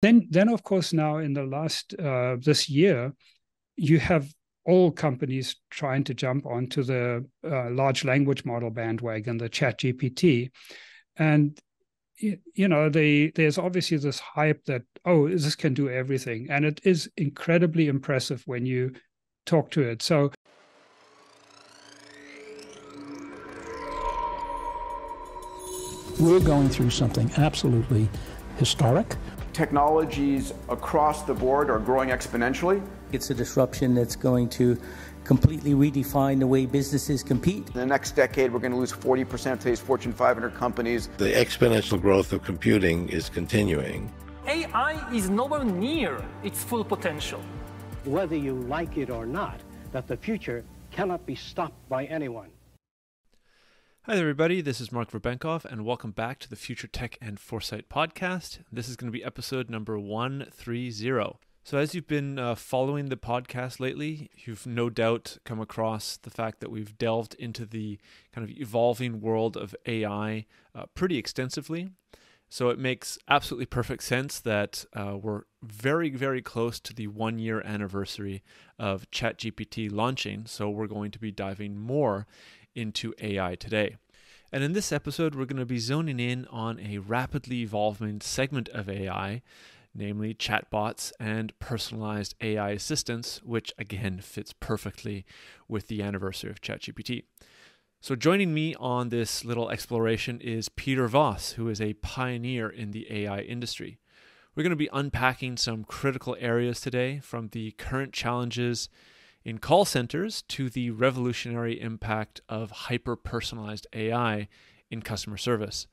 Then of course, now in the last this year, you have all companies trying to jump onto the large language model bandwagon, the ChatGPT, and there's obviously this hype that, oh, this can do everything, and it is incredibly impressive when you talk to it. So. We're going through something absolutely historic. Technologies across the board are growing exponentially. It's a disruption that's going to completely redefine the way businesses compete. In the next decade, we're going to lose 40% of today's Fortune 500 companies. The exponential growth of computing is continuing. AI is nowhere near its full potential. Whether you like it or not, that the future cannot be stopped by anyone. Hi there, everybody. This is Mark Vrabankov, and welcome back to the Future Tech and Foresight Podcast. This is going to be episode number 130. So as you've been following the podcast lately, you've no doubt come across the fact that we've delved into the kind of evolving world of AI pretty extensively. So it makes absolutely perfect sense that we're very, very close to the one-year anniversary of ChatGPT launching. So we're going to be diving more into AI today. And in this episode, we're going to be zoning in on a rapidly evolving segment of AI, namely chatbots and personalized AI assistants, which again fits perfectly with the anniversary of ChatGPT. So joining me on this little exploration is Peter Voss, who is a pioneer in the AI industry. We're going to be unpacking some critical areas today, from the current challenges in call centers to the revolutionary impact of hyper-personalized AI in customer service.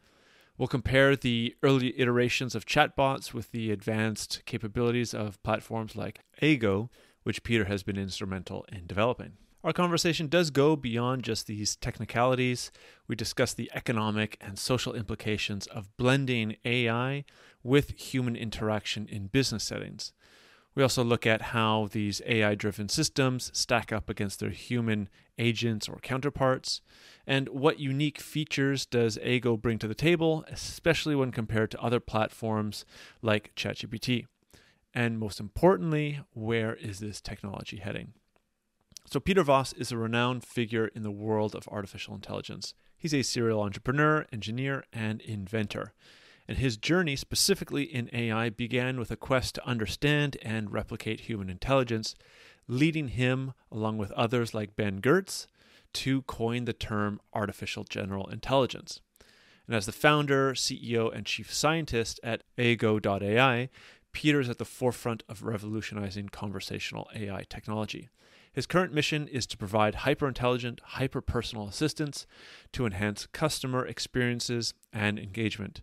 We'll compare the early iterations of chatbots with the advanced capabilities of platforms like Aigo, which Peter has been instrumental in developing. Our conversation does go beyond just these technicalities. We discuss the economic and social implications of blending AI with human interaction in business settings. We also look at how these AI-driven systems stack up against their human agents or counterparts, and what unique features does Aigo bring to the table, especially when compared to other platforms like ChatGPT. And most importantly, where is this technology heading? So Peter Voss is a renowned figure in the world of artificial intelligence. He's a serial entrepreneur, engineer, and inventor. And his journey specifically in AI began with a quest to understand and replicate human intelligence, leading him, along with others like Ben Goertzel, to coin the term Artificial General Intelligence. And as the founder, CEO, and chief scientist at Aigo.ai, Peter's at the forefront of revolutionizing conversational AI technology. His current mission is to provide hyper-intelligent, hyper-personal assistance to enhance customer experiences and engagement.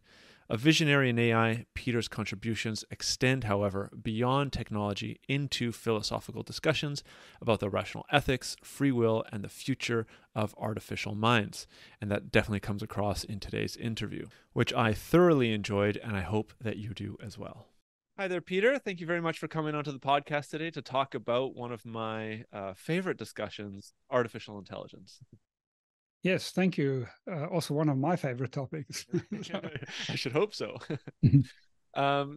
A visionary in AI, Peter's contributions extend, however, beyond technology into philosophical discussions about the rational ethics, free will, and the future of artificial minds. And that definitely comes across in today's interview, which I thoroughly enjoyed, and I hope that you do as well. Hi there, Peter. Thank you very much for coming onto the podcast today to talk about one of my favorite discussions, artificial intelligence. Yes, thank you. Also one of my favorite topics. I should hope so.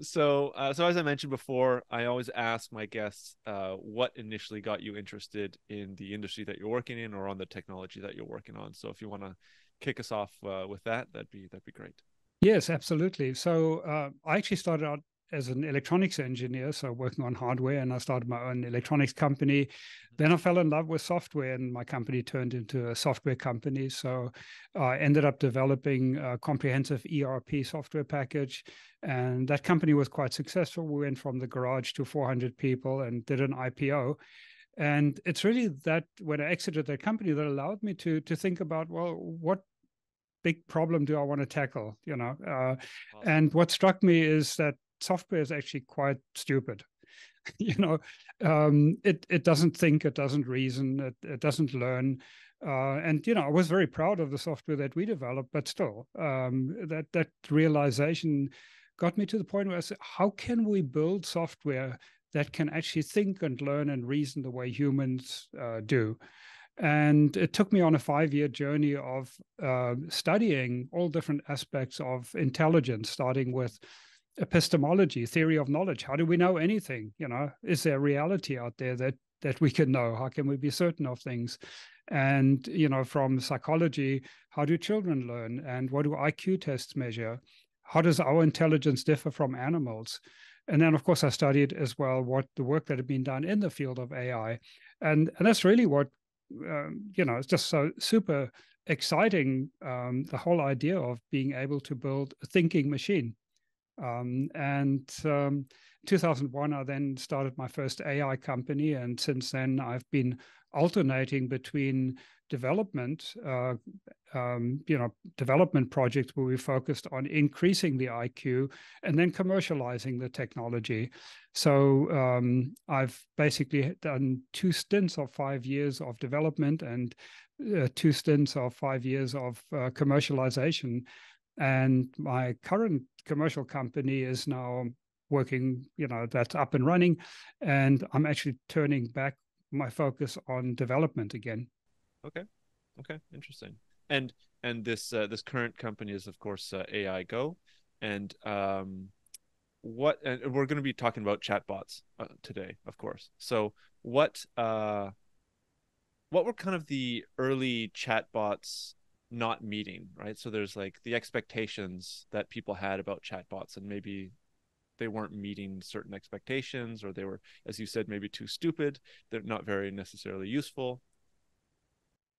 So as I mentioned before, I always ask my guests what initially got you interested in the industry that you're working in or on the technology that you're working on. So if you want to kick us off with that, that'd be great. Yes, absolutely. So I actually started out as an electronics engineer, so working on hardware, and I started my own electronics company. Then I fell in love with software, and my company turned into a software company. So I ended up developing a comprehensive ERP software package, and that company was quite successful. We went from the garage to 400 people and did an IPO. And it's really that when I exited that company that allowed me to think about, well, what big problem do I want to tackle? Awesome. And what struck me is that software is actually quite stupid. It doesn't think, it doesn't reason, it doesn't learn. I was very proud of the software that we developed, but still, that realization got me to the point where I said, how can we build software that can actually think and learn and reason the way humans do? And it took me on a 5-year journey of studying all different aspects of intelligence, starting with epistemology, theory of knowledge. How do we know anything? You know, is there reality out there that we can know? How can we be certain of things? And, you know, from psychology, how do children learn? And what do IQ tests measure? How does our intelligence differ from animals? And then, of course, I studied as well what the work that had been done in the field of AI. And that's really what, you know, it's just so super exciting, the whole idea of being able to build a thinking machine. And 2001, I then started my first AI company. And since then, I've been alternating between development, development projects where we focused on increasing the IQ and then commercializing the technology. So I've basically done two stints of 5 years of development and two stints of 5 years of commercialization. And my current commercial company is now working, you know, that's up and running. And I'm actually turning back my focus on development again. Okay, interesting. And this current company is, of course, Aigo. And we're going to be talking about chatbots today, of course. So what were kind of the early chatbots not meeting, right? So there's like the expectations that people had about chatbots, and maybe they weren't meeting certain expectations, or they were, as you said, maybe too stupid. They're not very necessarily useful.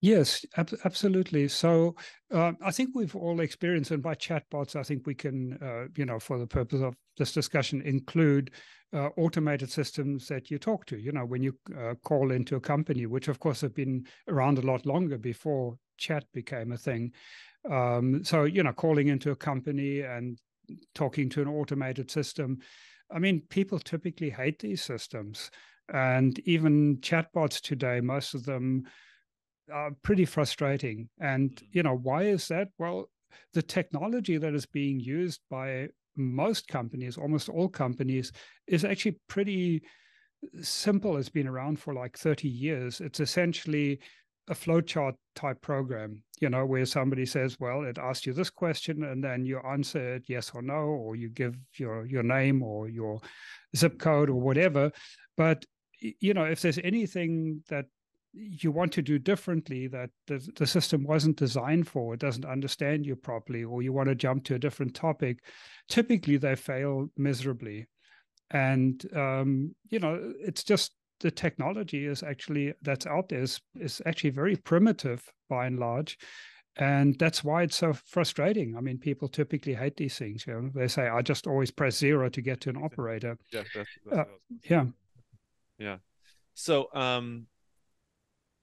Yes, absolutely. So I think we've all experienced, and by chatbots, I think we can, for the purpose of this discussion, include automated systems that you talk to, you know, when you call into a company, which of course have been around a lot longer before chat became a thing. So, you know, calling into a company and talking to an automated system. I mean, people typically hate these systems. And even chatbots today, most of them are pretty frustrating. And, you know, why is that? Well, the technology that is being used by most companies, almost all companies, is actually pretty simple. It's been around for like 30 years. It's essentially a flowchart type program, you know, where somebody says, well, it asks you this question, and then you answer it yes or no, or you give your name or your zip code or whatever. But, you know, if there's anything that you want to do differently that the system wasn't designed for, it doesn't understand you properly, or you want to jump to a different topic, typically they fail miserably. And, you know, it's just, the technology is actually that's out there is actually very primitive by and large. And that's why it's so frustrating. I mean, people typically hate these things. You know, they say, I just always press 0 to get to an operator. Yeah. Yeah.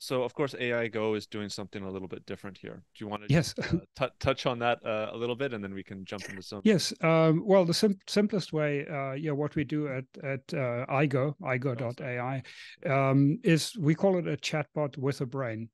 So, of course, Aigo is doing something a little bit different here. Do you want to touch on that a little bit, and then we can jump into some? Yes. Well, the simplest way, what we do at Aigo.ai, is we call it a chatbot with a brain.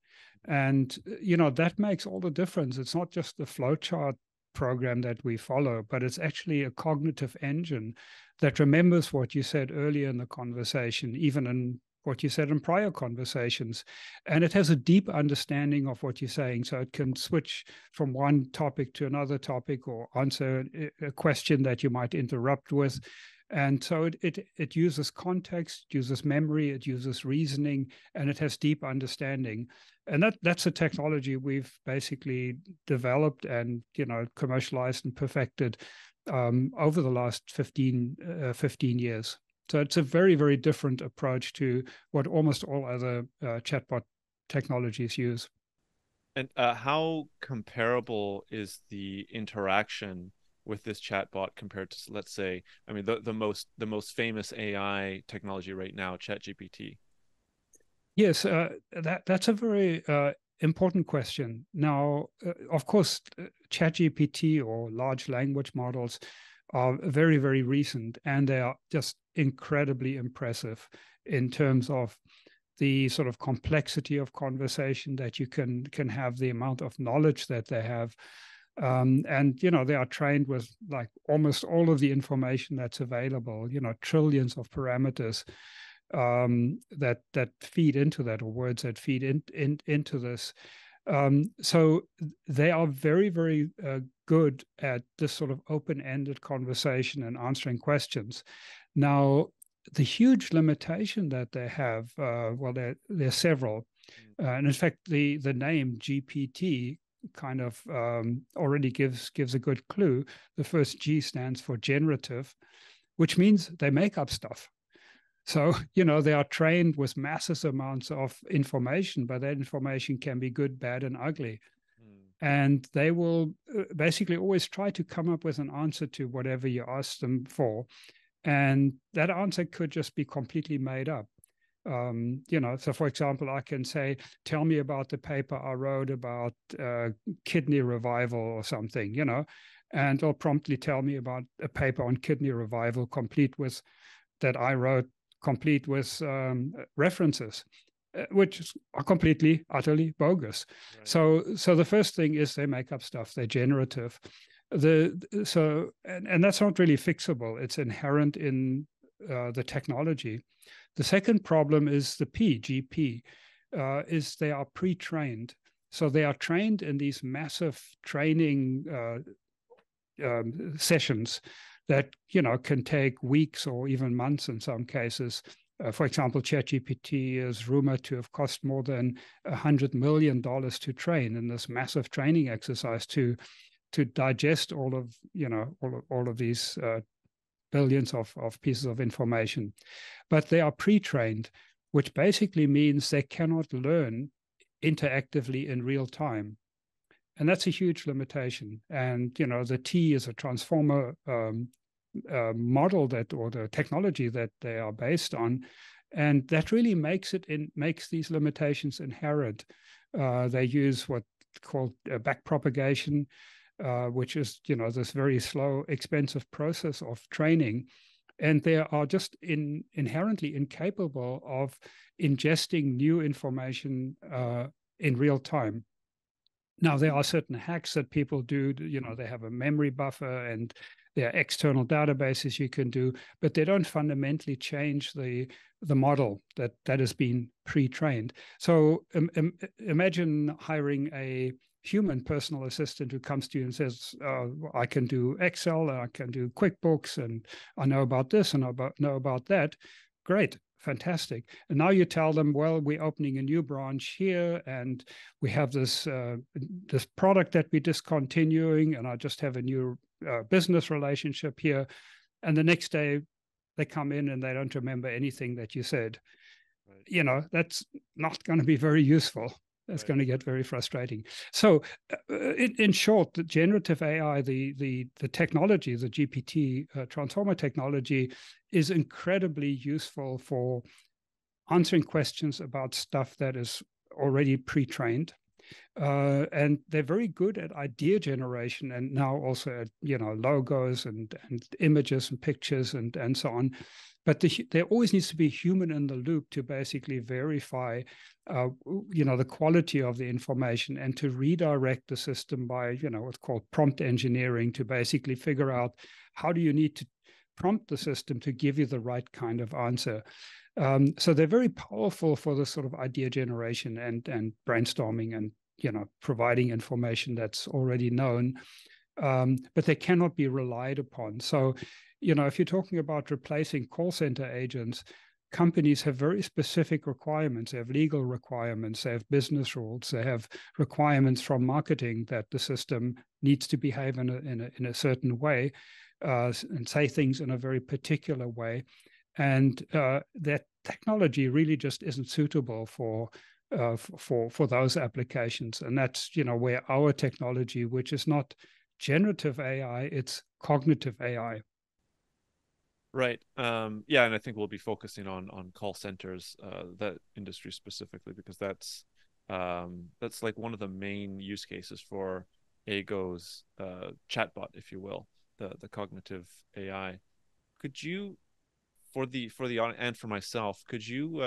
And, you know, that makes all the difference. It's not just the flowchart program that we follow, but it's actually a cognitive engine that remembers what you said earlier in the conversation, even in what you said in prior conversations. And it has a deep understanding of what you're saying. So it can switch from one topic to another topic or answer a question that you might interrupt with. And so it uses context, uses memory, it uses reasoning, and it has deep understanding. And that's a technology we've basically developed and, you know, commercialized and perfected over the last 15 years. So it's a very, very different approach to what almost all other chatbot technologies use. And how comparable is the interaction with this chatbot compared to, let's say, I mean, the most famous AI technology right now, ChatGPT? Yes, that's a very important question. Now, of course, ChatGPT or large language models are very, very recent, and they are just incredibly impressive in terms of the sort of complexity of conversation that you can have, the amount of knowledge that they have. And, you know, they are trained with like almost all of the information that's available, you know, trillions of parameters that feed into that, or words that feed into this. So they are very, very good at this sort of open-ended conversation and answering questions. Now, the huge limitation that they have, well, there are several. And in fact, the name GPT kind of already gives a good clue. The first G stands for generative, which means they make up stuff. So, you know, they are trained with massive amounts of information, but that information can be good, bad, and ugly. And they will basically always try to come up with an answer to whatever you ask them for. And that answer could just be completely made up. You know, so for example, I can say, tell me about the paper I wrote about kidney revival or something, you know, and it'll promptly tell me about a paper on kidney revival that I wrote, complete with references, which are completely, utterly bogus. Right. So the first thing is they make up stuff, they're generative. And that's not really fixable. It's inherent in the technology. The second problem is the GP, is they are pre-trained. So they are trained in these massive training sessions that, you know, can take weeks or even months in some cases. For example, ChatGPT is rumored to have cost more than $100 million to train in this massive training exercise to digest all of these billions of pieces of information. But they are pre-trained, which basically means they cannot learn interactively in real time. And that's a huge limitation. And, you know, the T is a transformer model or the technology that they are based on. And that really makes these limitations inherent. They use what's called backpropagation, which is, you know, this very slow, expensive process of training. And they are just inherently incapable of ingesting new information in real time. Now, there are certain hacks that people do, you know, they have a memory buffer and there are external databases you can do, but they don't fundamentally change the model that has been pre-trained. So imagine hiring a human personal assistant who comes to you and says, I can do Excel, and I can do QuickBooks, and I know about this and I know about that. Great, fantastic. And now you tell them, well, we're opening a new branch here and we have this product that we're discontinuing, and I just have a new business relationship here. And the next day they come in and they don't remember anything that you said. Right. You know, that's not going to be very useful. It's going to get very frustrating. So in short, the generative AI, the technology, the GPT transformer technology is incredibly useful for answering questions about stuff that is already pre-trained. And they're very good at idea generation and now also at, you know, logos and images and pictures and so on. But there always needs to be human in the loop to basically verify, you know, the quality of the information and to redirect the system by, you know, what's called prompt engineering to basically figure out how do you need to prompt the system to give you the right kind of answer. So they're very powerful for this sort of idea generation and brainstorming and, you know, providing information that's already known, but they cannot be relied upon. So, you know, if you're talking about replacing call center agents, companies have very specific requirements. They have legal requirements, they have business rules, they have requirements from marketing that the system needs to behave in a certain way and say things in a very particular way. And that technology really just isn't suitable for those applications. And that's, you know, where our technology, which is not generative AI, it's cognitive AI. Right. Yeah, and I think we'll be focusing on call centers, that industry specifically, because that's like one of the main use cases for Aigo's chatbot, if you will, the cognitive AI. Could you, for the and for myself, could you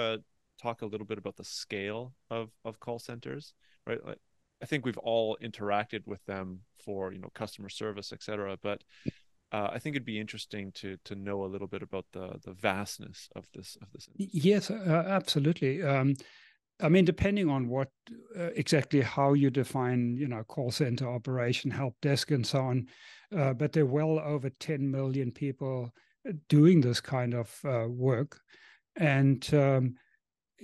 talk a little bit about the scale of call centers, right? Like, I think we've all interacted with them for, you know, customer service, etc. But I think it'd be interesting to know a little bit about the vastness of this industry. Yes, absolutely. I mean, depending on what exactly how you define, you know, call center operation, help desk and so on, but there are well over 10 million people doing this kind of work. And,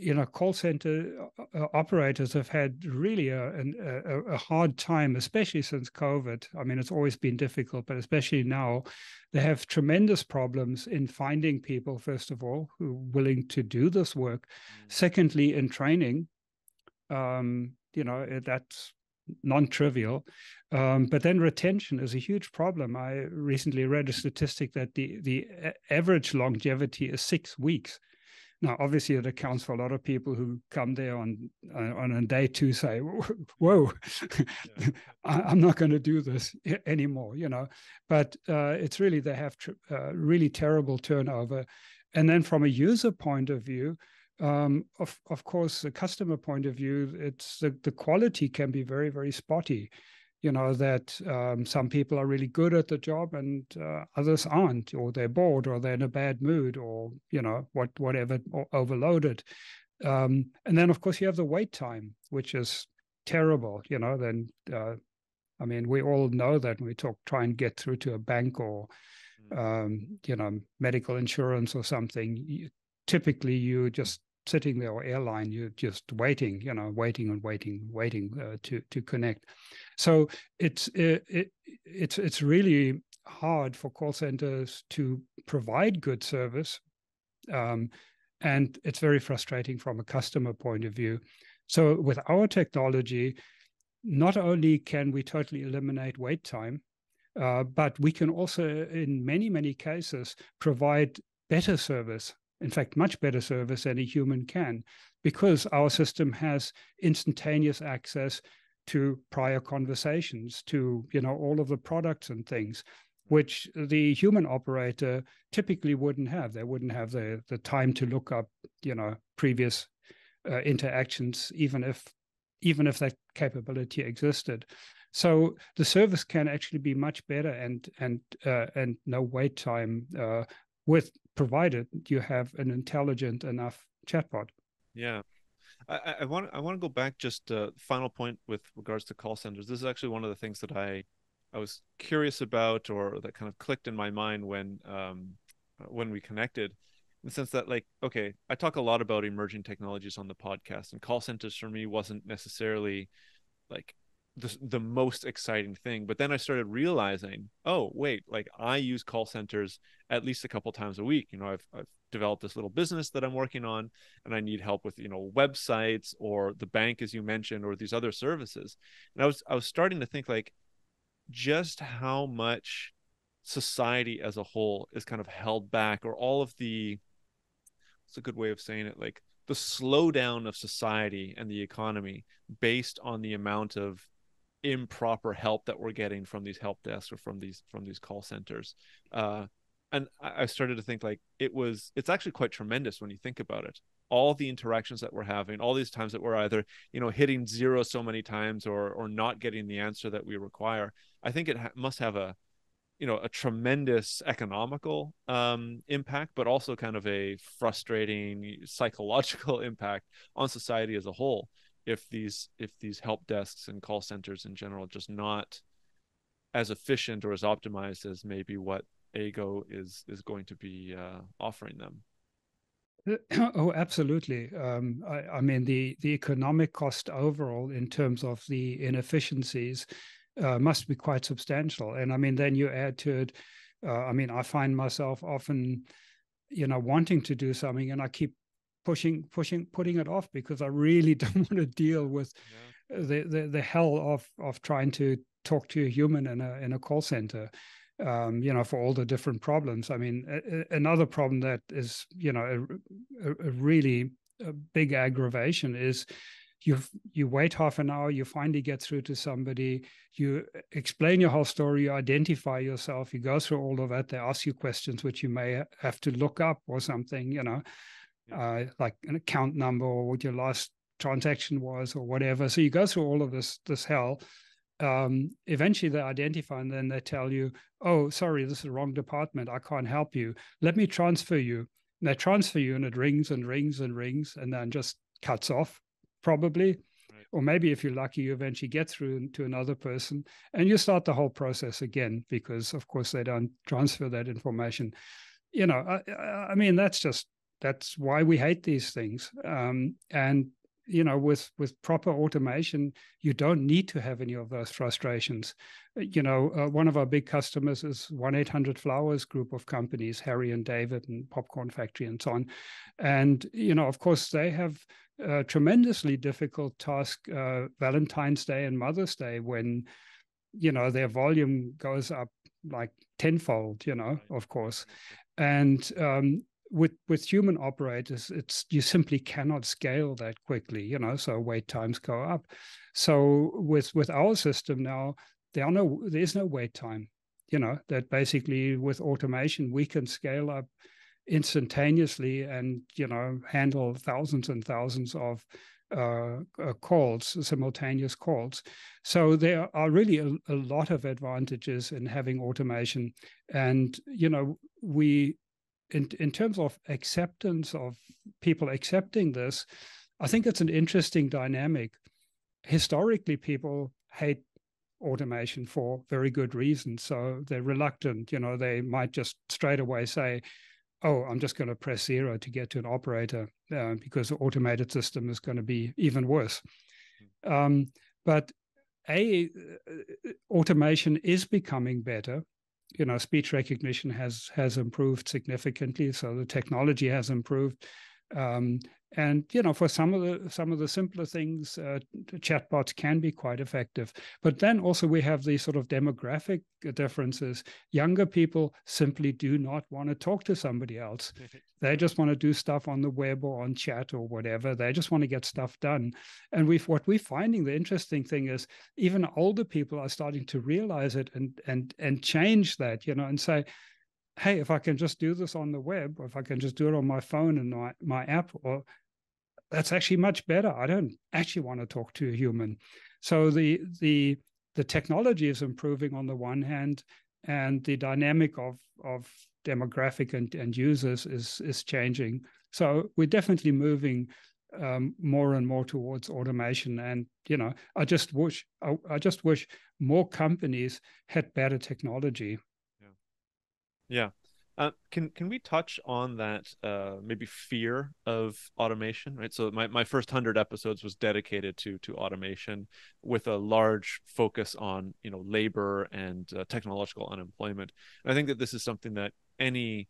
you know, call center operators have had really a hard time, especially since COVID. I mean, it's always been difficult, but especially now, they have tremendous problems in finding people, first of all, who are willing to do this work. Secondly, in training, you know, that's non-trivial. But then retention is a huge problem. I recently read a statistic that the average longevity is 6 weeks. Now, obviously, it accounts for a lot of people who come there on day two say, whoa, yeah. I'm not going to do this anymore, you know. But it's really, they have really terrible turnover. And then from a user point of view, of course, the customer point of view, it's the quality can be very, very spotty. You know, that some people are really good at the job and others aren't, or they're bored, or they're in a bad mood, or, you know, whatever, or overloaded. And then, of course, you have the wait time, which is terrible. You know, then, I mean, we all know that when we try and get through to a bank or, you know, medical insurance or something, typically you just sitting there, or airline, you're just waiting, you know, waiting to connect. So it's really hard for call centers to provide good service, and it's very frustrating from a customer point of view. So with our technology, not only can we totally eliminate wait time, but we can also, in many cases, provide better service. In fact, much better service than a human can, because our system has instantaneous access to prior conversations, to, you know, all of the products and things, which the human operator typically wouldn't have. They wouldn't have the time to look up, you know, previous interactions, even if that capability existed. So the service can actually be much better, and no wait time provided you have an intelligent enough chatbot. Yeah, I want to go back just final point with regards to call centers. This is actually one of the things that I was curious about, or that kind of clicked in my mind when we connected. In the sense that, like, okay, I talk a lot about emerging technologies on the podcast, and call centers for me wasn't necessarily like the most exciting thing. But then I started realizing, oh wait, like I use call centers at least a couple times a week. You know, I've developed this little business that I'm working on, and I need help with, you know, websites or the bank, as you mentioned, or these other services. And I was starting to think, like, just how much society as a whole is kind of held back, or all of the, what's a good way of saying it, like the slowdown of society and the economy based on the amount of improper help that we're getting from these help desks or from these call centers, and I started to think, like, it's actually quite tremendous when you think about it. All the interactions that we're having, all these times that we're either, you know, hitting zero so many times or not getting the answer that we require. I think it must have a, you know, a tremendous economical impact, but also kind of a frustrating psychological impact on society as a whole. If these help desks and call centers in general just not as efficient or as optimized as maybe what Aigo is going to be offering them. Oh, absolutely. I mean, the economic cost overall in terms of the inefficiencies must be quite substantial. And I mean, then you add to it, I mean, I find myself often, you know, wanting to do something, and I keep putting it off because I really don't want to deal with the hell of trying to talk to a human in a call center, you know, for all the different problems. I mean, another problem that is, you know, a really big aggravation is you wait half an hour, you finally get through to somebody, you explain your whole story, you identify yourself, you go through all of that, they ask you questions which you may have to look up or something, you know. Like an account number or what your last transaction was or whatever. So you go through all of this hell. Eventually they identify, and then they tell you, oh, sorry, this is the wrong department. I can't help you. Let me transfer you. And they transfer you, and it rings and rings and rings, and then just cuts off. probably. Right. Or maybe if you're lucky, you eventually get through to another person and you start the whole process again, because of course they don't transfer that information. You know, I mean, that's why we hate these things. And, you know, with proper automation, you don't need to have any of those frustrations. You know, one of our big customers is 1-800-Flowers group of companies, Harry and David and Popcorn Factory and so on. And, you know, of course, they have a tremendously difficult task, Valentine's Day and Mother's Day, when, you know, their volume goes up like tenfold, you know, of course. And, with human operators, you simply cannot scale that quickly, you know, so wait times go up. So with our system now, there is no wait time, you know, that basically with automation, we can scale up instantaneously and, you know, handle thousands and thousands of calls, simultaneous calls. So there are really a lot of advantages in having automation. And, you know, in terms of acceptance of people accepting this, I think it's an interesting dynamic. Historically, people hate automation for very good reasons. So they're reluctant, you know, they might just straight away say, oh, I'm just going to press 0 to get to an operator because the automated system is going to be even worse. But automation is becoming better. You know, speech recognition has improved significantly, so the technology has improved, and you know, for some of the simpler things, chatbots can be quite effective. But then also we have these sort of demographic differences. Younger people simply do not want to talk to somebody else. They just want to do stuff on the web or on chat or whatever. They just want to get stuff done. And what we're finding, the interesting thing is even older people are starting to realize it and change that, you know, and say, hey, if I can just do this on the web, or if I can just do it on my phone and my app, or that's actually much better. I don't actually want to talk to a human. So the technology is improving on the one hand, and the dynamic of demographic and users is changing. So we're definitely moving more and more towards automation. And, you know, I just wish more companies had better technology. Yeah. Can we touch on that maybe fear of automation, right? So my first 100 episodes was dedicated to automation with a large focus on, you know, labor and technological unemployment. And I think that this is something that any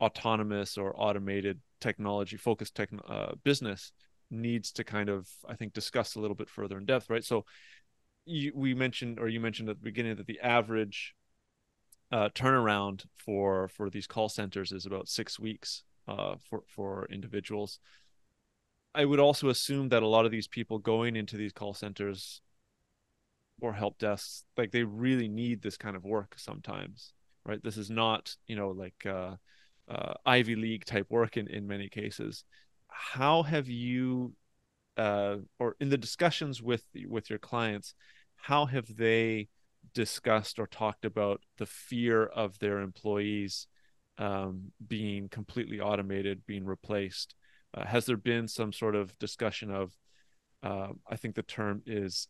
autonomous or automated technology-focused business needs to kind of, I think, discuss a little bit further in depth, right? So you mentioned at the beginning that the average turnaround for these call centers is about 6 weeks for individuals. I would also assume that a lot of these people going into these call centers or help desks, like they really need this kind of work sometimes, right? This is not, you know, like Ivy League type work in many cases. How have you, or in the discussions with your clients, how have they discussed or talked about the fear of their employees being completely automated, being replaced? Has there been some sort of discussion of, I think the term is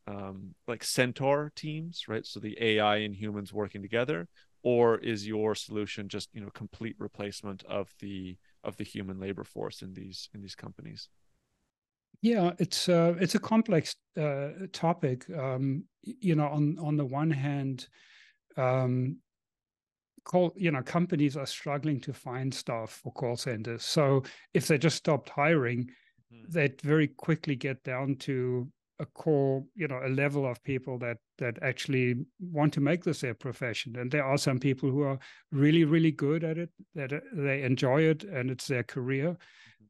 like centaur teams, right? So the AI and humans working together, or is your solution just, you know, complete replacement of the human labor force in these companies? Yeah, it's a complex topic. You know, on the one hand, companies are struggling to find staff for call centers. So if they just stopped hiring, they'd very quickly get down to a core, you know, a level of people that actually want to make this their profession. And there are some people who are really, really good at it, that they enjoy it and it's their career.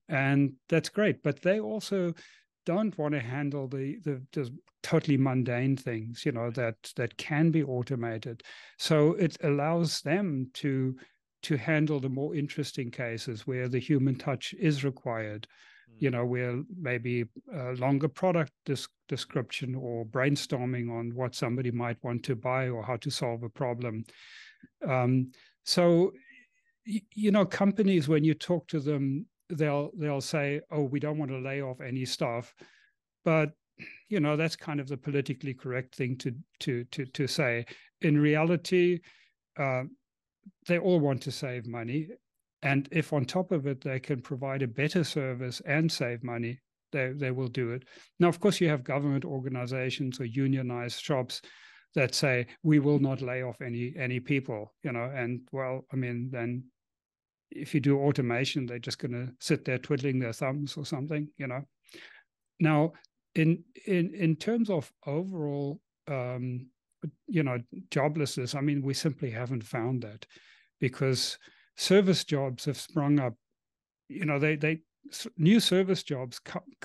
And that's great, but they also don't want to handle the totally mundane things, you know, that can be automated. So it allows them to handle the more interesting cases where the human touch is required, you know, where maybe a longer product description or brainstorming on what somebody might want to buy or how to solve a problem. So, you know, companies, when you talk to them, they'll say, oh, we don't want to lay off any staff. But, you know, that's kind of the politically correct thing to say. In reality, they all want to save money. And if on top of it, they can provide a better service and save money, they will do it. Now, of course, you have government organizations or unionized shops that say, we will not lay off any people, you know, and well, I mean, then if you do automation, they're just going to sit there twiddling their thumbs or something, you know. Now, in terms of overall, you know, joblessness, I mean, we simply haven't found that because service jobs have sprung up, you know, new service jobs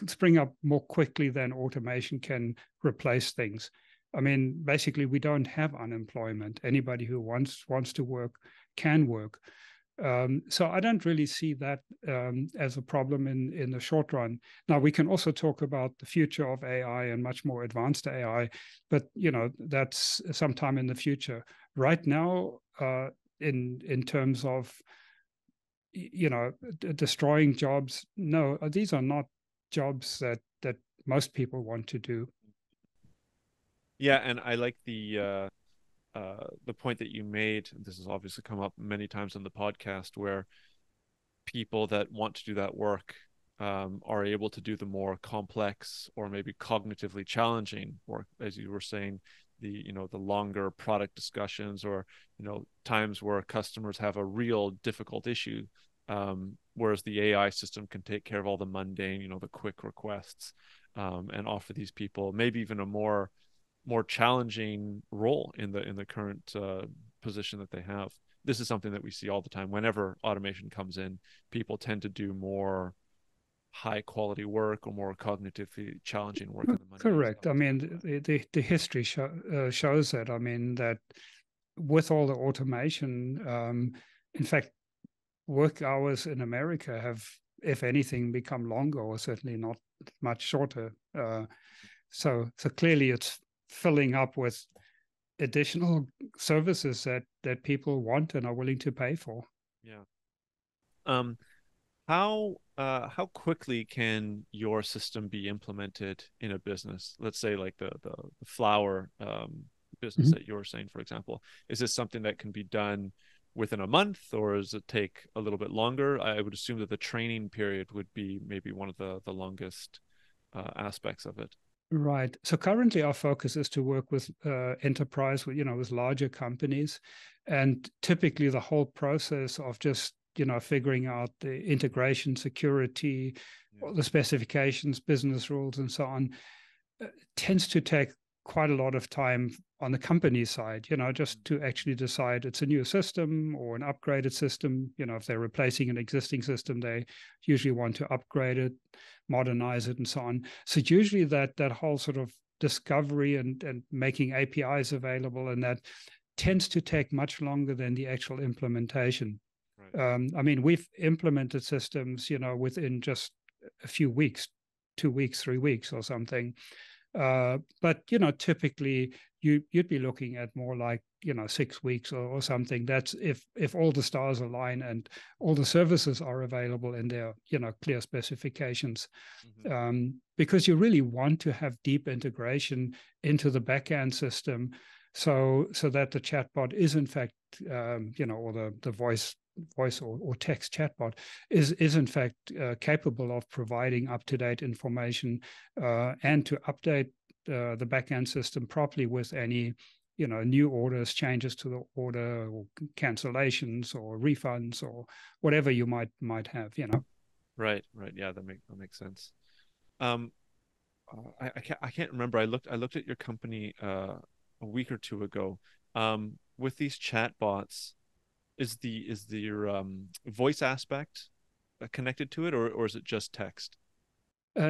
spring up more quickly than automation can replace things. I mean, basically, we don't have unemployment. Anybody who wants to work can work. So I don't really see that as a problem in the short run. Now, we can also talk about the future of AI and much more advanced AI, but, you know, that's sometime in the future. Right now, in terms of, you know, destroying jobs, no, these are not jobs that most people want to do. Yeah, and I like the point that you made. This has obviously come up many times on the podcast, where people that want to do that work are able to do the more complex or maybe cognitively challenging work, as you were saying, the longer product discussions, or, you know, times where customers have a real difficult issue, whereas the AI system can take care of all the mundane, you know, the quick requests, and offer these people maybe even a more challenging role in the current position that they have. This is something that we see all the time. Whenever automation comes in, people tend to do more high quality work or more cognitively challenging work. Correct. I mean, the history shows that. I mean, that with all the automation, in fact, work hours in America have, if anything, become longer, or certainly not much shorter. So clearly it's filling up with additional services that people want and are willing to pay for. Yeah. How quickly can your system be implemented in a business? Let's say like the flower business that you were saying, for example. Is this something that can be done within a month, or does it take a little bit longer? I would assume that the training period would be maybe one of the longest aspects of it. Right. So currently our focus is to work with enterprise, you know, with larger companies. And typically the whole process of just, you know, figuring out the integration, security, the specifications, business rules, and so on, tends to take quite a lot of time on the company side, you know, just to actually decide it's a new system or an upgraded system. You know, if they're replacing an existing system, they usually want to upgrade it, modernize it, and so on. So usually that whole sort of discovery and making APIs available, and that tends to take much longer than the actual implementation. Right. I mean, we've implemented systems, you know, within just a few weeks, 2 weeks, 3 weeks or something. But, you know, typically you'd be looking at more like, you know, 6 weeks or something. That's if all the stars align and all the services are available in their, you know, clear specifications, because you really want to have deep integration into the backend system, so that the chatbot is in fact, you know, or the voice or text chatbot is in fact capable of providing up-to-date information and to update the back-end system properly with any, you know, new orders, changes to the order, or cancellations or refunds or whatever you might have, you know. Right. Yeah, that makes sense. I can't remember. I looked at your company a week or two ago. With these chatbots, is the voice aspect connected to it, or is it just text?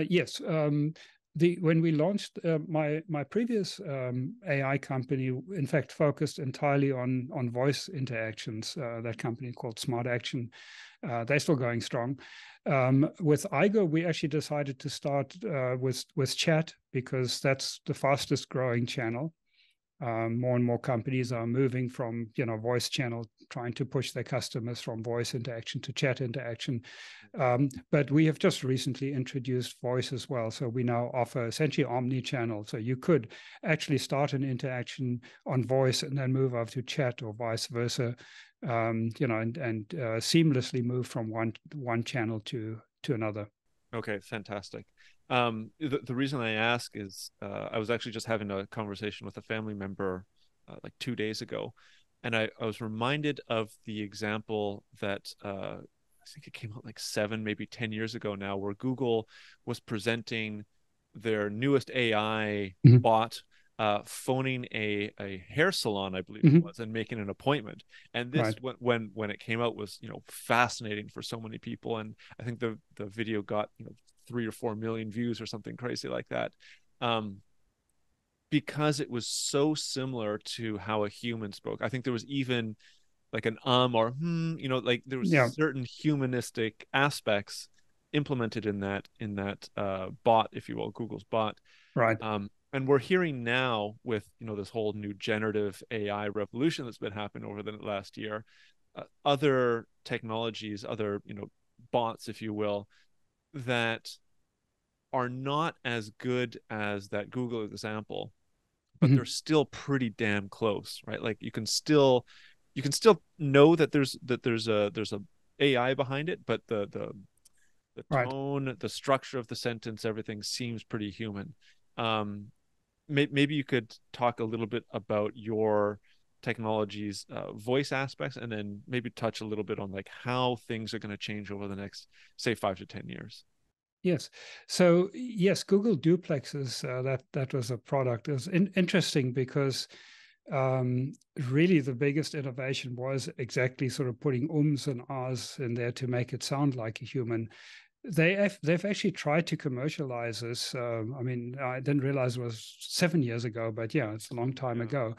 Yes. When we launched my previous AI company, in fact, focused entirely on voice interactions. That company called Smart Action. They're still going strong. With Aigo, we actually decided to start with chat because that's the fastest growing channel. More and more companies are moving from, voice channel, trying to push their customers from voice interaction to chat interaction. But we have just recently introduced voice as well. So we now offer essentially omni-channel. So you could actually start an interaction on voice and then move over to chat or vice versa, and seamlessly move from one channel to another. Okay, fantastic. The reason I ask is I was actually just having a conversation with a family member like 2 days ago, and I was reminded of the example that I think it came out like 7, maybe 10 years ago now, where Google was presenting their newest AI mm-hmm. bot phoning a hair salon, I believe mm-hmm. it was, and making an appointment. And this, right. when it came out, was fascinating for so many people. And I think the video got 3 or 4 million views or something crazy like that, because it was so similar to how a human spoke. I think there was even like an or like there was certain humanistic aspects implemented in that bot, if you will, Google's bot. Right. And we're hearing now with, this whole new generative AI revolution that's been happening over the last year, other technologies, other, bots, if you will, that are not as good as that Google example, but mm-hmm. they're still pretty damn close, right? Like you can still know that there's a AI behind it, but the tone, right. the structure of the sentence, everything seems pretty human. Maybe you could talk a little bit about your technology's voice aspects, and then maybe touch a little bit on like how things are going to change over the next, say, 5 to 10 years. Yes. So yes, Google Duplex is that was a product. It was interesting because really the biggest innovation was exactly sort of putting ums and ahs in there to make it sound like a human. They've actually tried to commercialize this. I didn't realize it was 7 years ago, but yeah, it's a long time ago.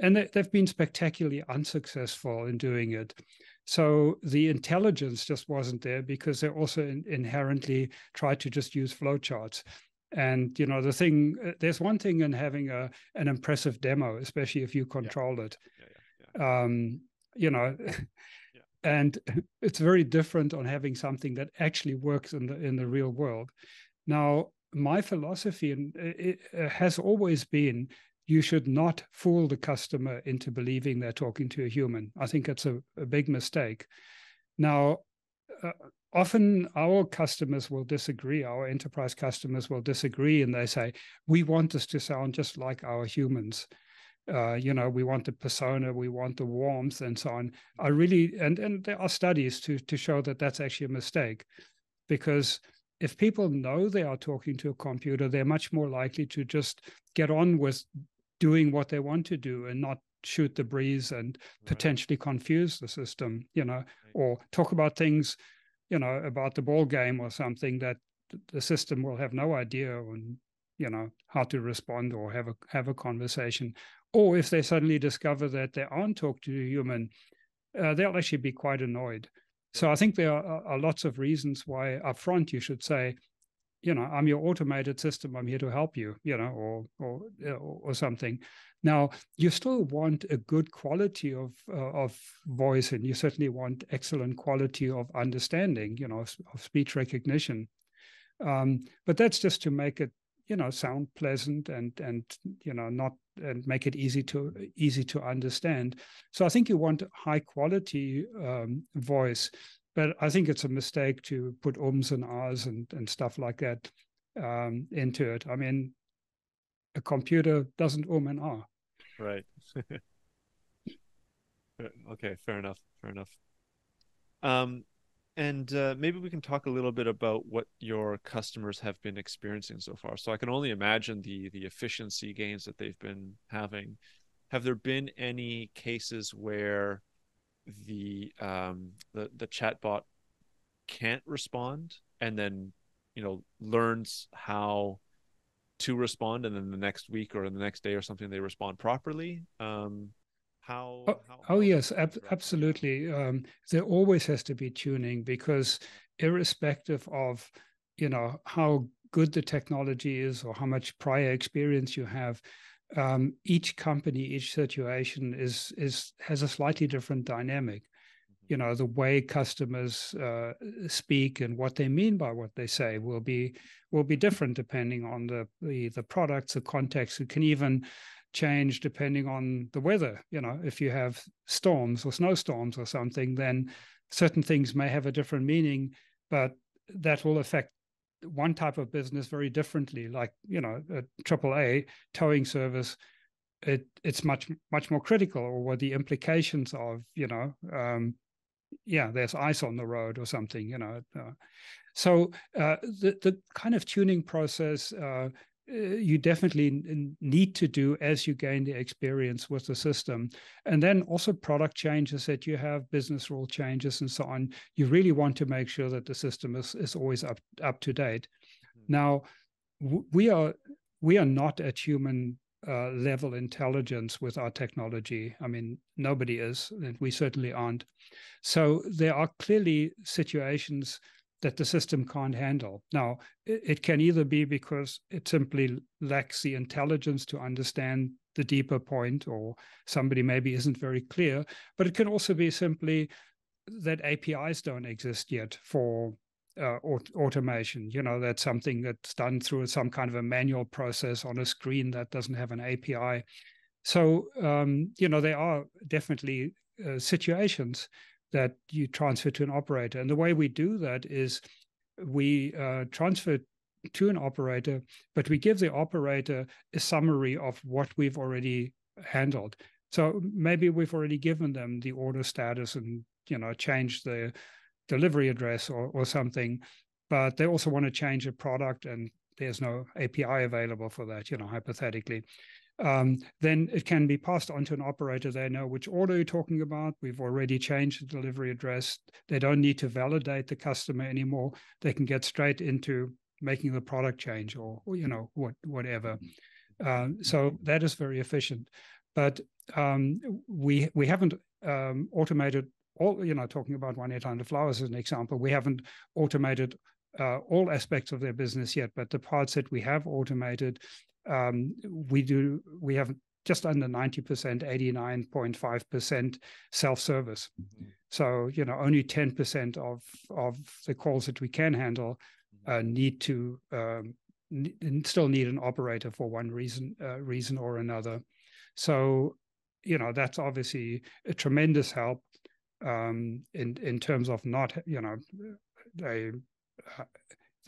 And they've been spectacularly unsuccessful in doing it. So the intelligence just wasn't there because they also inherently tried to just use flowcharts. And, there's one thing in having an impressive demo, especially if you control it. And it's very different on having something that actually works in the real world. Now, my philosophy has always been you should not fool the customer into believing they're talking to a human. I think it's a big mistake. Now, often our customers will disagree, our enterprise customers will disagree, and they say, we want this to sound just like our humans. We want the persona, we want the warmth, and so on. I really, and there are studies to show that that's actually a mistake, because if people know they are talking to a computer, they're much more likely to just get on with doing what they want to do and not shoot the breeze and potentially confuse the system, or talk about things, about the ball game or something that the system will have no idea on, how to respond or have a conversation. Or if they suddenly discover that they aren't talking to a human, they'll actually be quite annoyed. So I think there are lots of reasons why upfront you should say, I'm your automated system. I'm here to help you, or something. Now, you still want a good quality of voice, and you certainly want excellent quality of understanding, of speech recognition. But that's just to make it, sound pleasant and make it easy to understand. So I think you want high quality voice, but I think it's a mistake to put ums and ahs and stuff like that into it. I mean, a computer doesn't and ah. Right. Okay. Fair enough. And maybe we can talk a little bit about what your customers have been experiencing so far. So I can only imagine the efficiency gains that they've been having. Have there been any cases where the chatbot can't respond and then, learns how to respond, and then the next week or the next day or something, they respond properly? Yes, absolutely. There always has to be tuning, because irrespective of, how good the technology is or how much prior experience you have, each company, each situation has a slightly different dynamic. You know, the way customers speak and what they mean by what they say will be different depending on the products, the context. It can even change depending on the weather. You know, if you have storms or snowstorms or something, then certain things may have a different meaning, but that will affect one type of business very differently. Like, you know, a AAA towing service, it's much more critical, or what the implications of, you know, there's ice on the road or something, you know. So the kind of tuning process you definitely need to do as you gain the experience with the system. And then also product changes that you have, business rule changes and so on. You really want to make sure that the system is always up to date. Mm-hmm. Now, we are not at human level intelligence with our technology. I mean, nobody is, and we certainly aren't. So there are clearly situations that the system can't handle. Now, it can either be because it simply lacks the intelligence to understand the deeper point, or somebody maybe isn't very clear, but it can also be simply that APIs don't exist yet for automation. You know, that's something that's done through some kind of a manual process on a screen that doesn't have an API. So, you know, there are definitely situations that you transfer to an operator. And the way we do that is we transfer to an operator, but we give the operator a summary of what we've already handled. So maybe we've already given them the order status and, you know, changed the delivery address or something, but they also want to change a product and there's no API available for that, you know, hypothetically. Then it can be passed on to an operator. They know which order you're talking about. We've already changed the delivery address. They don't need to validate the customer anymore. They can get straight into making the product change or you know, whatever. So that is very efficient. But we haven't automated all, you know, talking about 1-800-Flowers as an example, we haven't automated all aspects of their business yet, but the parts that we have automated, we have just under 90%, 89.5% self-service. Mm-hmm. So, you know, only 10% of the calls that we can handle need to still need an operator for one reason or another. So, you know, that's obviously a tremendous help in terms of not, you know,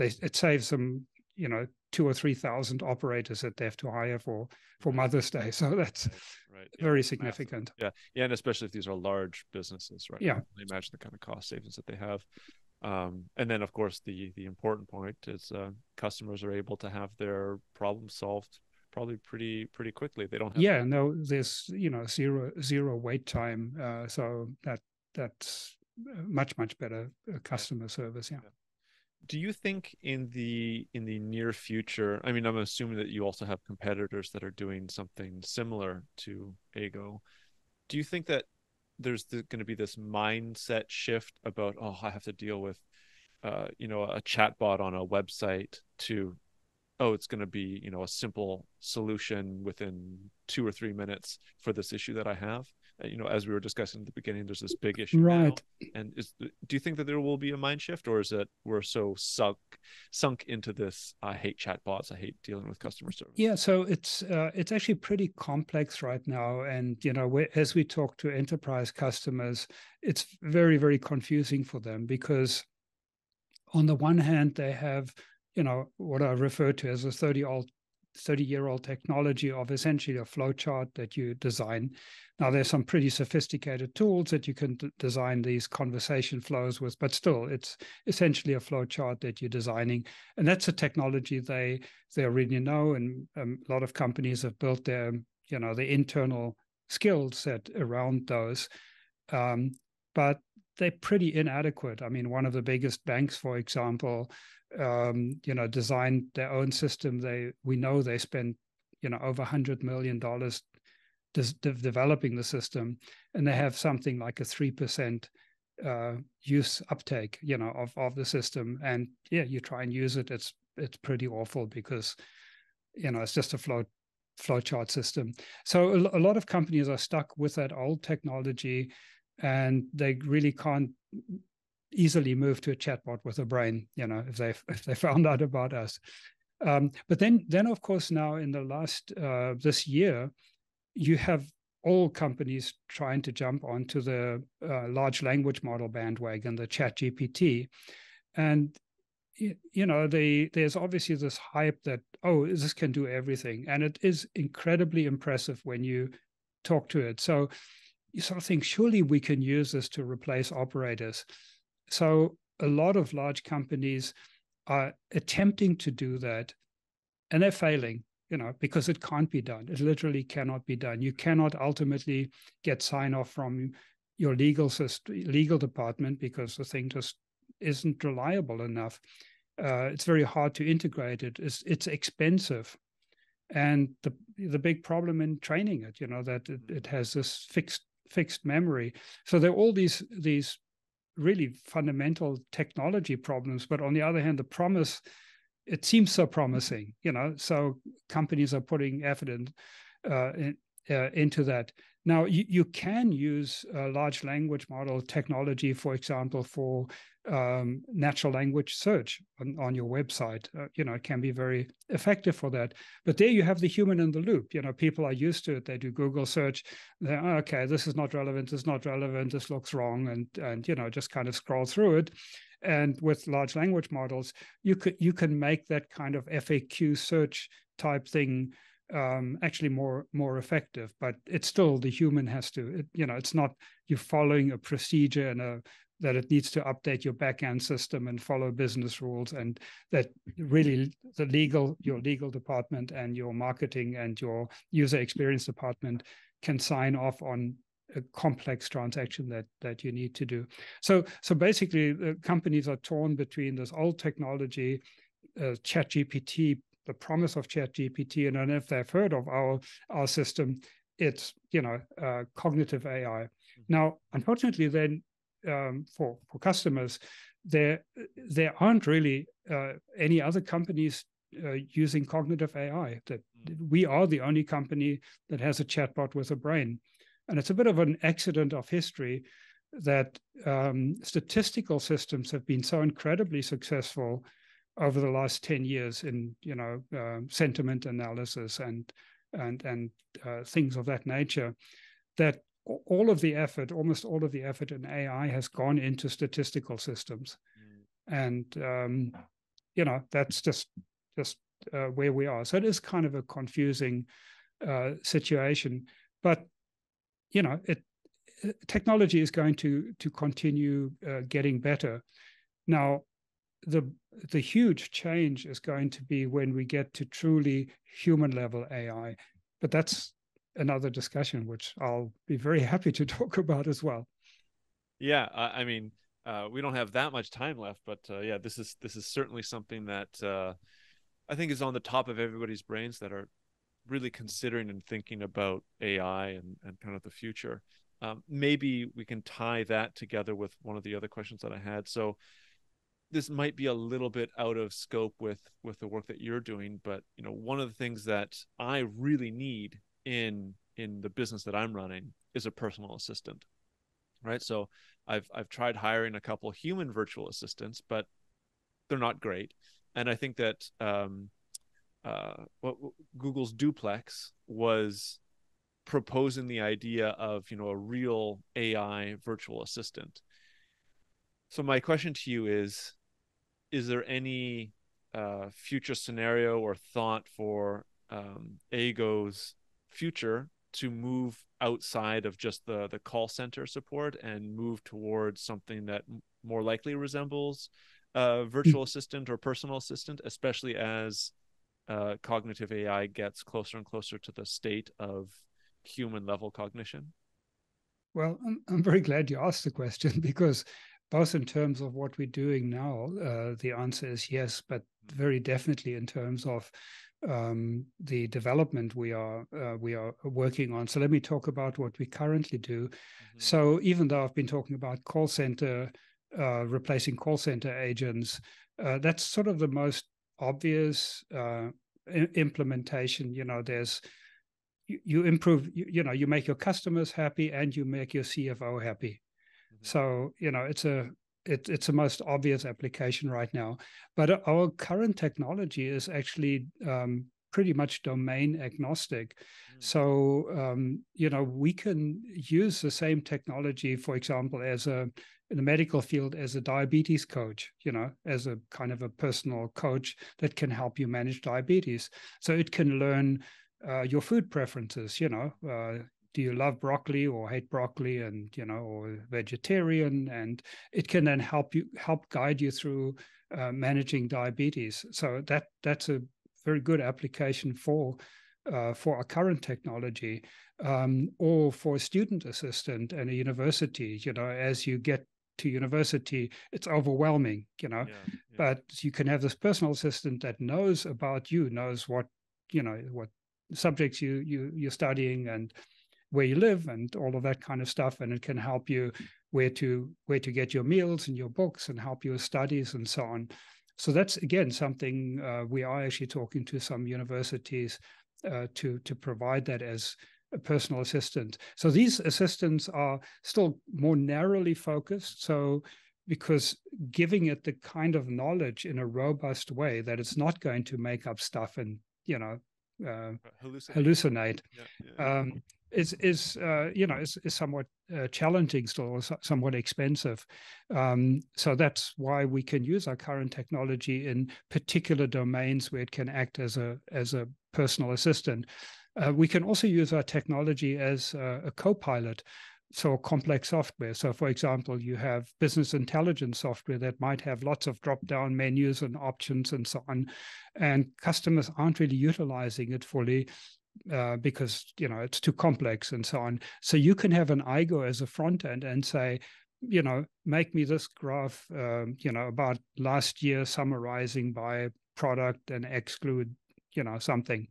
it saves them, you know, 2,000 or 3,000 operators that they have to hire for Mother's Day. So that's right. Very significant. Massive. Yeah. And especially if these are large businesses, right? Yeah. I imagine the kind of cost savings that they have. And then, of course, the important point is customers are able to have their problem solved probably pretty quickly. They don't have there's, you know, zero wait time. So that's much better customer service. Yeah. Do you think in the near future, I mean, I'm assuming that you also have competitors that are doing something similar to Aigo. Do you think that there's going to be this mindset shift about, oh, I have to deal with, you know, a chatbot on a website to, oh, it's going to be, you know, a simple solution within 2 or 3 minutes for this issue that I have? You know, as we were discussing at the beginning, there's this big issue right now. And do you think that there will be a mind shift, or is it we're so sunk into this, I hate chatbots, I hate dealing with customer service? Yeah, so it's actually pretty complex right now. And, you know, as we talk to enterprise customers, it's very, very confusing for them because on the one hand, they have, you know, what I refer to as a 30-year-old technology of essentially a flowchart that you design. Now, there's some pretty sophisticated tools that you can design these conversation flows with, but still, it's essentially a flowchart that you're designing. And that's a technology they already know, and a lot of companies have built their, you know, the internal skill set around those. But they're pretty inadequate. I mean, one of the biggest banks, for example, you know, designed their own system. We know they spent, you know, over $100 million developing the system, and they have something like a 3% use uptake, you know, of the system. And yeah, you try and use it, it's pretty awful because, you know, it's just a flow flowchart system. So a lot of companies are stuck with that old technology, and they really can't easily move to a chatbot with a brain, you know, if they found out about us. But then of course, now in the last this year, you have all companies trying to jump onto the large language model bandwagon, the ChatGPT. And, you know, there's obviously this hype that, oh, this can do everything. And it is incredibly impressive when you talk to it. So you sort of think, surely we can use this to replace operators. So a lot of large companies are attempting to do that, and they're failing. You know, because it can't be done. It literally cannot be done. You cannot ultimately get sign-off from your legal department because the thing just isn't reliable enough. It's very hard to integrate it. It's expensive. And the big problem in training it, you know, that it has this fixed memory. So there are all these really fundamental technology problems. But on the other hand, the promise, it seems so promising, you know, so companies are putting effort into that. Now, you can use large language model technology, for example, for natural language search on your website. You know, it can be very effective for that. But there you have the human in the loop. You know, people are used to it. They do Google search. They're, oh, okay, this is not relevant. This is not relevant. This looks wrong. And you know, just kind of scroll through it. And with large language models, you can make that kind of FAQ search type thing actually more effective. But it's still the human has to, you know, it's not you're following a procedure and that it needs to update your backend system and follow business rules, and that really your legal department and your marketing and your user experience department can sign off on a complex transaction that you need to do. So basically, companies are torn between this old technology, ChatGPT, the promise of ChatGPT, and if they've heard of our system, it's, you know, cognitive AI. Mm-hmm. Now, unfortunately, then for customers, there aren't really any other companies using cognitive AI. That mm-hmm. We are the only company that has a chatbot with a brain. And it's a bit of an accident of history that statistical systems have been so incredibly successful over the last 10 years in, you know, sentiment analysis and things of that nature, that almost all of the effort in AI has gone into statistical systems. Mm. And, you know, that's just where we are. So it is kind of a confusing situation. But you know, technology is going to continue getting better. Now, the huge change is going to be when we get to truly human-level AI. But that's another discussion, which I'll be very happy to talk about as well. Yeah, I mean, we don't have that much time left, but yeah, this is certainly something that I think is on the top of everybody's brains that are really considering and thinking about AI and kind of the future. Maybe we can tie that together with one of the other questions that I had. So this might be a little bit out of scope with the work that you're doing, but you know, one of the things that I really need in the business that I'm running is a personal assistant, right? So I've tried hiring a couple human virtual assistants, but they're not great. And I think that Google's Duplex was proposing the idea of, you know, a real AI virtual assistant. So my question to you is there any future scenario or thought for Aigo's future to move outside of just the call center support and move towards something that more likely resembles a virtual assistant or personal assistant, especially as cognitive AI gets closer and closer to the state of human level cognition? Well, I'm very glad you asked the question, because both in terms of what we're doing now, the answer is yes, but very definitely in terms of the development we are working on. So let me talk about what we currently do. Mm-hmm. So even though I've been talking about call center, replacing call center agents, that's sort of the most obvious implementation. You know, there's you improve, you make your customers happy and you make your CFO happy. Mm-hmm. So, it's a most obvious application right now. But our current technology is actually pretty much domain agnostic. Mm-hmm. So, we can use the same technology, for example, in the medical field as a diabetes coach, as a kind of a personal coach that can help you manage diabetes. So it can learn your food preferences, do you love broccoli or hate broccoli, and, or vegetarian? And it can then help guide you through managing diabetes. So that's a very good application for our current technology, or for a student assistant at a university. As you get to university, it's overwhelming, But you can have this personal assistant that knows about you, knows what subjects you're studying and where you live and all of that kind of stuff, and it can help you where to get your meals and your books and help you with studies and so on. So that's again something we are actually talking to some universities to provide that as a personal assistant. So these assistants are still more narrowly focused. So because giving it the kind of knowledge in a robust way that it's not going to make up stuff and hallucinate. Yeah. Is somewhat challenging still, or somewhat expensive. So that's why we can use our current technology in particular domains where it can act as a personal assistant. We can also use our technology as a co-pilot, so complex software. So for example, you have business intelligence software that might have lots of drop-down menus and options and so on, and customers aren't really utilizing it fully, because it's too complex and so on. So you can have an Aigo as a front end and say, make me this graph, about last year, summarizing by product and exclude, something,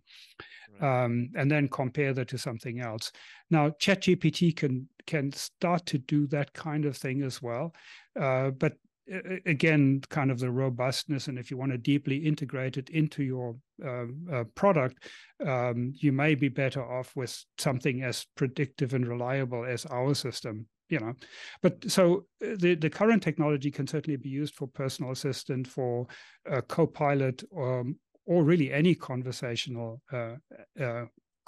right. And then compare that to something else. Now, ChatGPT can start to do that kind of thing as well, but again, kind of the robustness, and if you want to deeply integrate it into your product, you may be better off with something as predictive and reliable as our system, But so the current technology can certainly be used for personal assistant, for co-pilot, or really any conversational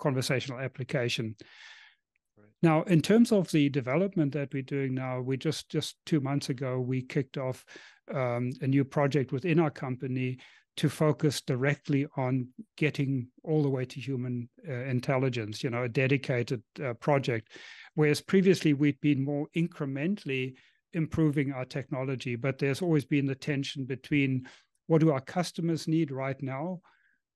application. Now, in terms of the development that we're doing now, we just 2 months ago, we kicked off a new project within our company to focus directly on getting all the way to human intelligence, a dedicated project, whereas previously we'd been more incrementally improving our technology, but there's always been the tension between what do our customers need right now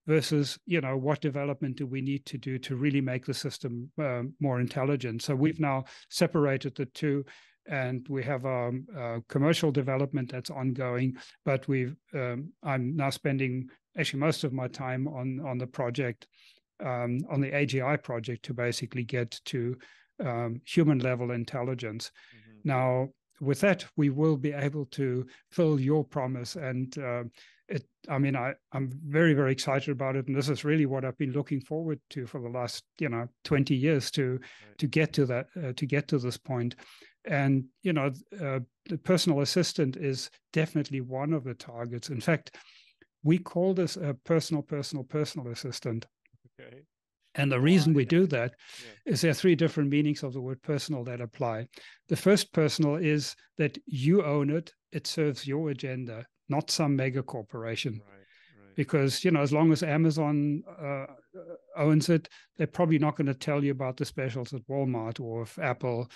versus, what development do we need to do to really make the system more intelligent? So we've now separated the two, and we have commercial development that's ongoing. But I'm now spending actually most of my time on the project, on the AGI project, to basically get to human level intelligence. Mm-hmm. Now, with that, we will be able to fill your promise, and I'm very, very excited about it, and this is really what I've been looking forward to for the last, 20 years to get to that, to get to this point. And the personal assistant is definitely one of the targets. In fact, we call this a personal assistant. Okay. And the reason we do that is there are three different meanings of the word personal that apply. The first personal is that you own it; it serves your agenda, not some mega corporation. Right. Because as long as Amazon owns it, they're probably not going to tell you about the specials at Walmart, or if Apple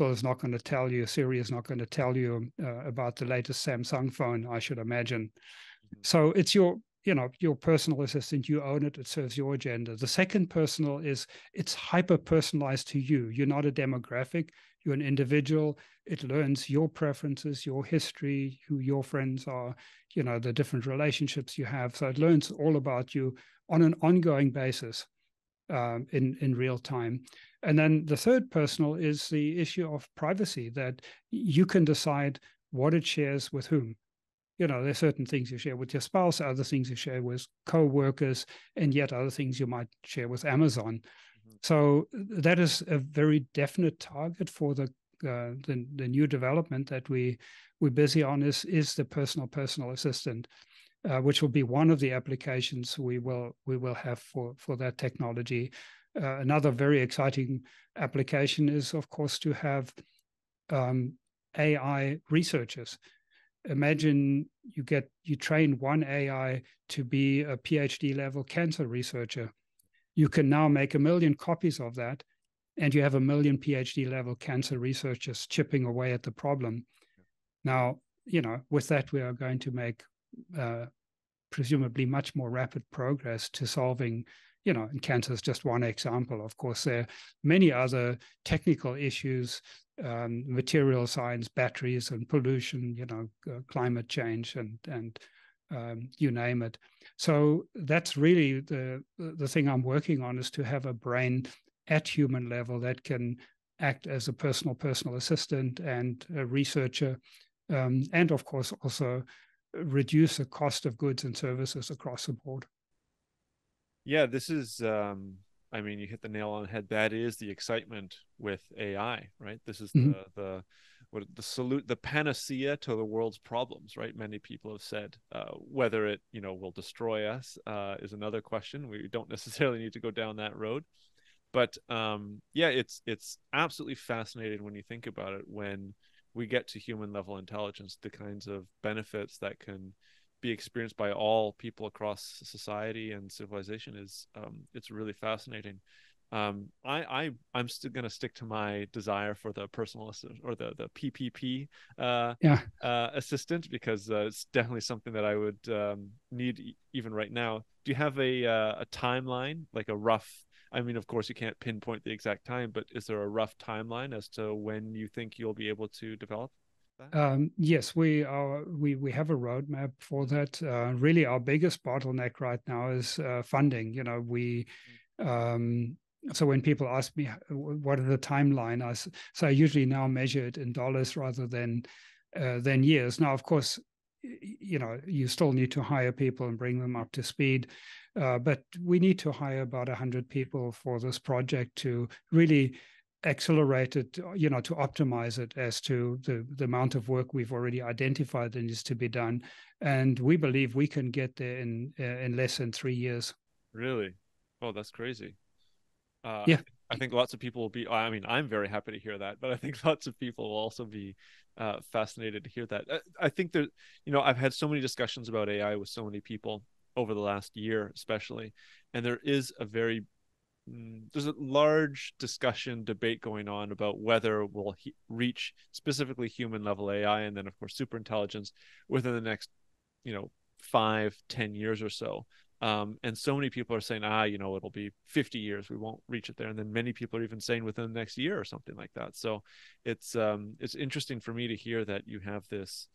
is not going to tell you, Siri is not going to tell you about the latest Samsung phone, I should imagine. Mm-hmm. So it's your personal assistant, you own it, it serves your agenda. The second personal is it's hyper-personalized to you. You're not a demographic, you're an individual. It learns your preferences, your history, who your friends are, the different relationships you have. So it learns all about you on an ongoing basis in real time. And then the third personal is the issue of privacy, that you can decide what it shares with whom. There's certain things you share with your spouse, other things you share with co-workers, and yet other things you might share with Amazon. So that is a very definite target for the new development that we're busy on is the personal assistant, which will be one of the applications we will have for that technology. Another very exciting application is, of course, to have AI researchers. Imagine you train one AI to be a PhD level cancer researcher. You can now make 1 million copies of that, and you have 1 million PhD level cancer researchers chipping away at the problem. Now, with that, we are going to make presumably much more rapid progress to solving, and cancer is just one example. Of course, there are many other technical issues, material science, batteries and pollution, climate change and you name it. So that's really the thing I'm working on, is to have a brain at human level that can act as a personal assistant and a researcher, and of course also reduce the cost of goods and services across the board. Yeah, this is, you hit the nail on the head. That is the excitement with AI, right? This is the panacea to the world's problems, right? Many people have said, whether it, will destroy us is another question. We don't necessarily need to go down that road. But it's absolutely fascinating when you think about it, when we get to human level intelligence, the kinds of benefits that can be experienced by all people across society and civilization is it's really fascinating. I'm still going to stick to my desire for the personal assistant, or the PPP assistant, because it's definitely something that I would need even right now. Do you have a timeline, like a rough? I mean, of course, you can't pinpoint the exact time, but is there a rough timeline as to when you think you'll be able to develop that? Yes, we have a roadmap for that. Really, our biggest bottleneck right now is funding. So when people ask me what is the timeline, I usually now measure it in dollars rather than years. Now, of course, you still need to hire people and bring them up to speed. But we need to hire about 100 people for this project to really accelerate it, to optimize it as to the amount of work we've already identified that needs to be done. And we believe we can get there in less than 3 years. Really? Oh, that's crazy. Yeah. I think lots of people will be, I'm very happy to hear that, but I think lots of people will also be fascinated to hear that. I think there, I've had so many discussions about AI with so many people over the last year, especially, and there's a large debate going on about whether we'll reach specifically human level AI, and then of course superintelligence within the next 5-10 years or so. And so many people are saying, it'll be 50 years, we won't reach it there. And then many people are even saying within the next year or something like that. So it's interesting for me to hear that you have this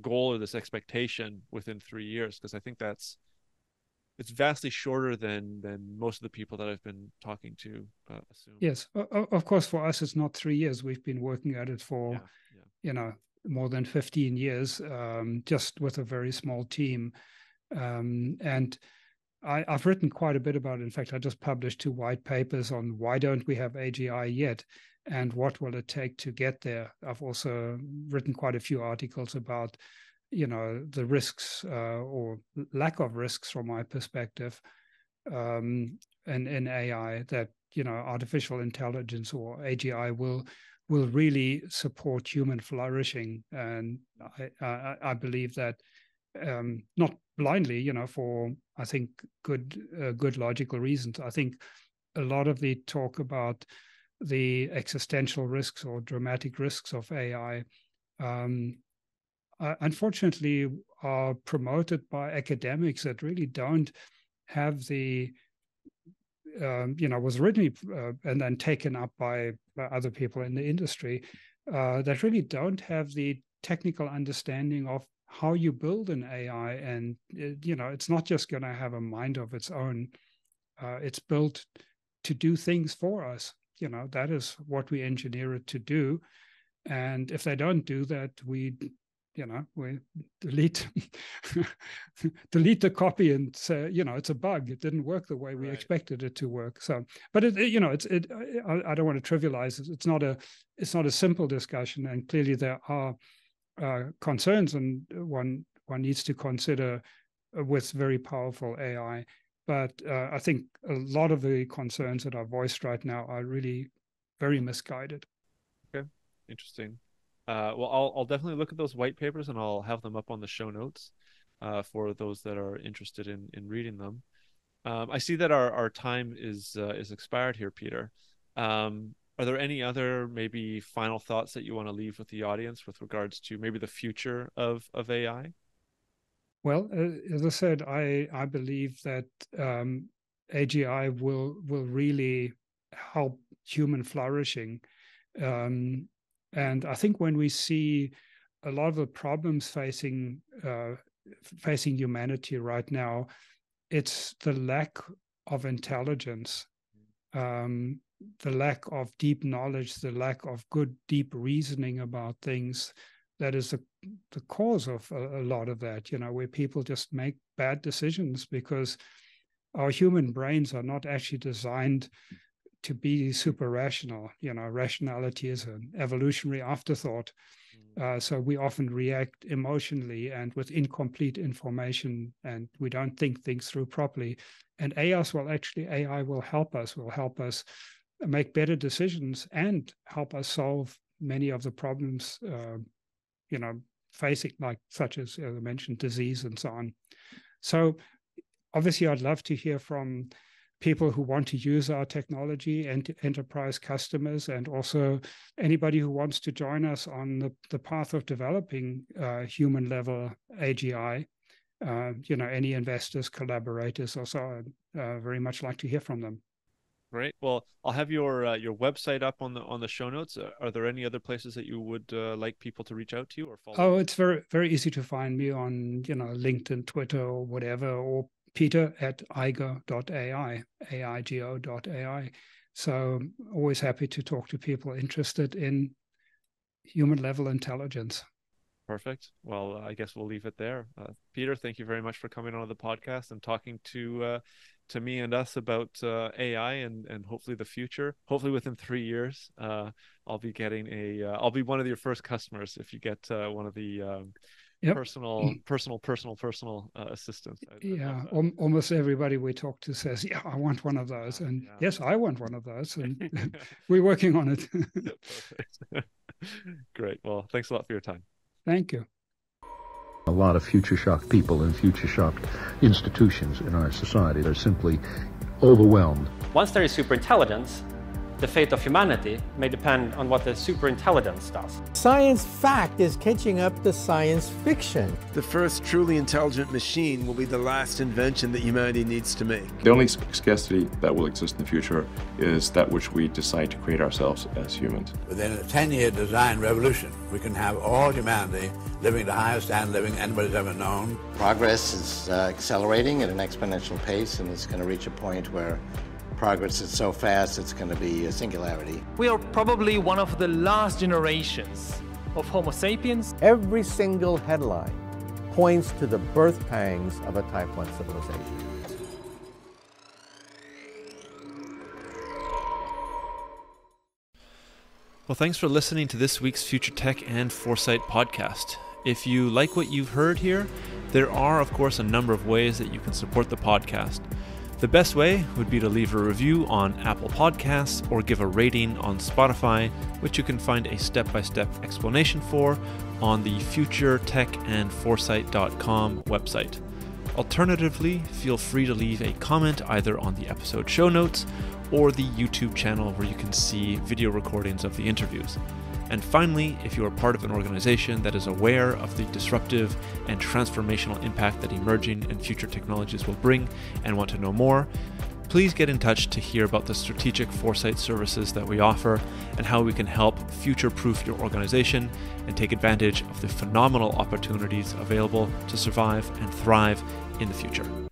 goal or this expectation within 3 years, because I think it's vastly shorter than most of the people that I've been talking to assume. Yes, of course, for us, it's not 3 years. We've been working at it for, more than 15 years, just with a very small team. And I've written quite a bit about it. In fact, I just published 2 white papers on why don't we have AGI yet, and what will it take to get there. I've also written quite a few articles about, the risks or lack of risks from my perspective, and in AI that, artificial intelligence or AGI will really support human flourishing. And I believe that not blindly, for, I think, good logical reasons. I think a lot of the talk about the existential risks or dramatic risks of AI, unfortunately, are promoted by academics that really don't have the, was originally and then taken up by other people in the industry that really don't have the technical understanding of how you build an AI. And, it's not just going to have a mind of its own. It's built to do things for us. That is what we engineer it to do. And if they don't do that, we you know, we delete the copy and say, you know, it's a bug. It didn't work the way we expected it to work. So, but I don't want to trivialize it. It's not a simple discussion, and clearly there are concerns, and one needs to consider with very powerful AI. But I think a lot of the concerns that are voiced right now are really very misguided. Okay, interesting. Well, I'll definitely look at those white papers, and I'll have them up on the show notes for those that are interested in reading them. I see that our time is expired here, Peter. Are there any other maybe final thoughts that you want to leave with the audience with regards to maybe the future of AI? Well, as I said, I believe that AGI will really help human flourishing. And I think when we see a lot of the problems facing humanity right now, it's the lack of intelligence, the lack of deep knowledge, the lack of good, deep reasoning about things that is the cause of a lot of that, you know, where people just make bad decisions because our human brains are not actually designed to be super rational. You know, rationality is an evolutionary afterthought. So we often react emotionally and with incomplete information, and we don't think things through properly. And AI will help us, make better decisions and help us solve many of the problems, you know, facing, like such as I mentioned, disease and so on. So obviously I'd love to hear from people who want to use our technology, and enterprise customers, and also anybody who wants to join us on the path of developing human-level AGI, you know, any investors, collaborators, or so. I'd very much like to hear from them. Great. Well, I'll have your website up on the show notes. Are there any other places that you would like people to reach out to you or follow? Oh, it's very, very easy to find me on, you know, LinkedIn, Twitter, or whatever, or Peter@Aigo.ai, AIGO.ai. So always happy to talk to people interested in human level intelligence. Perfect. Well, I guess we'll leave it there. Peter, thank you very much for coming on the podcast and talking to me and us about AI and hopefully the future. Hopefully within 3 years, I'll be getting I'll be one of your first customers if you get one of the Yep. personal assistance. Yeah, almost everybody we talk to says, yeah, I want one of those. And yeah. Yes, I want one of those. And we're working on it. Perfect. Great. Well, thanks a lot for your time. Thank you. A lot of future-shocked people and future-shocked institutions in our society are simply overwhelmed. Once there is superintelligence, the fate of humanity may depend on what the superintelligence does. Science fact is catching up to science fiction. The first truly intelligent machine will be the last invention that humanity needs to make. The only scarcity that will exist in the future is that which we decide to create ourselves as humans. Within a 10-year design revolution, we can have all humanity living the highest standard living anybody's ever known. Progress is accelerating at an exponential pace, and it's going to reach a point where progress is so fast, it's going to be a singularity. We are probably one of the last generations of Homo sapiens. Every single headline points to the birth pangs of a Type 1 civilization. Well, thanks for listening to this week's Future Tech and Foresight podcast. If you like what you've heard here, there are, of course, a number of ways that you can support the podcast. The best way would be to leave a review on Apple Podcasts or give a rating on Spotify, which you can find a step-by-step explanation for on the futuretechandforesight.com website. Alternatively, feel free to leave a comment either on the episode show notes or the YouTube channel where you can see video recordings of the interviews. And finally, if you are part of an organization that is aware of the disruptive and transformational impact that emerging and future technologies will bring and want to know more, please get in touch to hear about the strategic foresight services that we offer and how we can help future-proof your organization and take advantage of the phenomenal opportunities available to survive and thrive in the future.